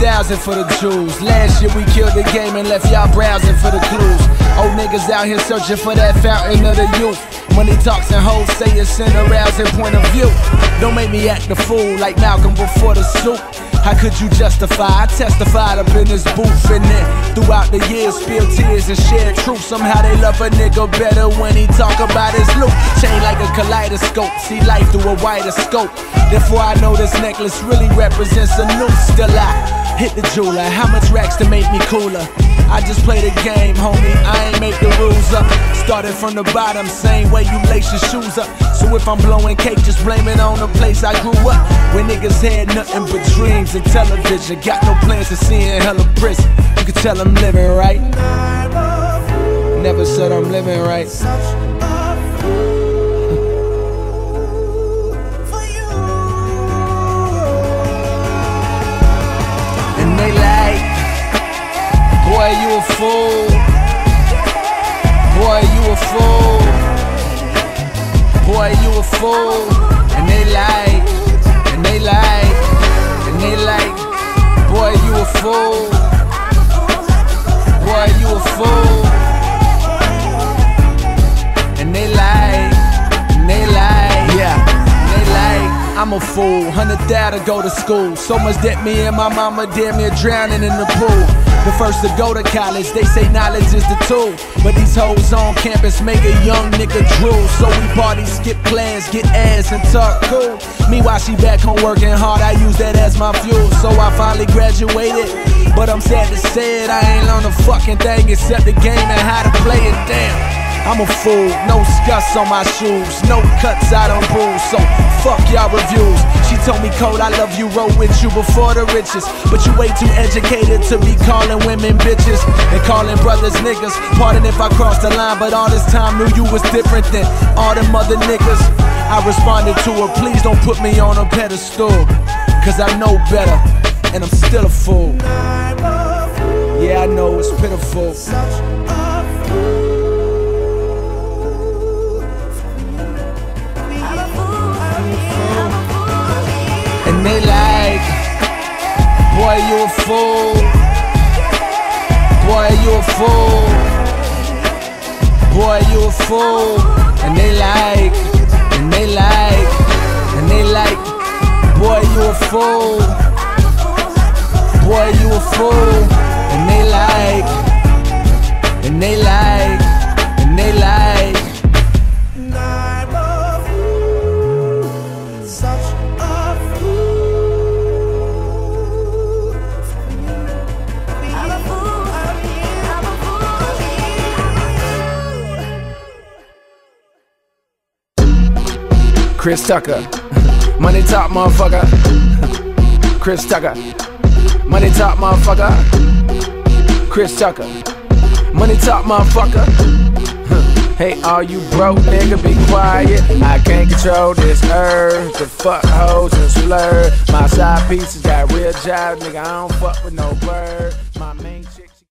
2,000 for the Jews. Last year we killed the game and left y'all browsing for the clues. Old niggas out here searching for that fountain of the youth. Money talks and hoes say it's in a rousing point of view. Don't make me act a fool like Malcolm before the soup. How could you justify? I testified up in this booth, and then throughout the years spilled tears and shared truth. Somehow they love a nigga better when he talk about his loot. Chain like a kaleidoscope, see life through a wider scope. Therefore I know this necklace really represents a noose. Still I hit the jeweler, how much racks to make me cooler? I just play the game, homie, I ain't make the rules up. Started from the bottom, same way you lace your shoes up. So if I'm blowing cake, just blame it on the place I grew up. When niggas had nothing but dreams and television, got no plans to see in hella prison. You can tell I'm living right. Never said I'm living right. And they like, boy, you a fool. Boy, you a fool. Boy, you a fool. And they like, and they like, and they like, boy, you a fool. Boy, you a fool. And they like, and they like, yeah, and they like. I'm a fool, 100,000 to go to school. So much debt me and my mama damn near drowning in the pool. The first to go to college, they say knowledge is the tool. But these hoes on campus make a young nigga drool. So we party, skip plans, get ass and talk cool. Meanwhile she back home working hard, I use that as my fuel. So I finally graduated, but I'm sad to say it, I ain't learned a fucking thing except the game and how to play it. Damn, I'm a fool, no scuffs on my shoes, no cuts I don't bruise, so fuck y'all reviews. She told me cold, I love you, roll with you before the riches. But you way too educated to be calling women bitches and calling brothers niggas. Pardon if I crossed the line, but all this time knew you was different than all them other niggas. I responded to her, please don't put me on a pedestal, cause I know better, and I'm still a fool. Yeah, I know, it's pitiful. And they like, boy, you a fool. Boy, you a fool. Boy, you a fool. And they like, and they like, and they like, boy, you a fool. Boy, you a fool. And they like, and they like, and they like. Chris Tucker, money talk, motherfucker. Chris Tucker, money talk, motherfucker. Chris Tucker, money talk, motherfucker. Hey, all you broke nigga, be quiet. I can't control this urge to fuck hoes and splurge. My side pieces got real jobs, nigga. I don't fuck with no bird. My main chick.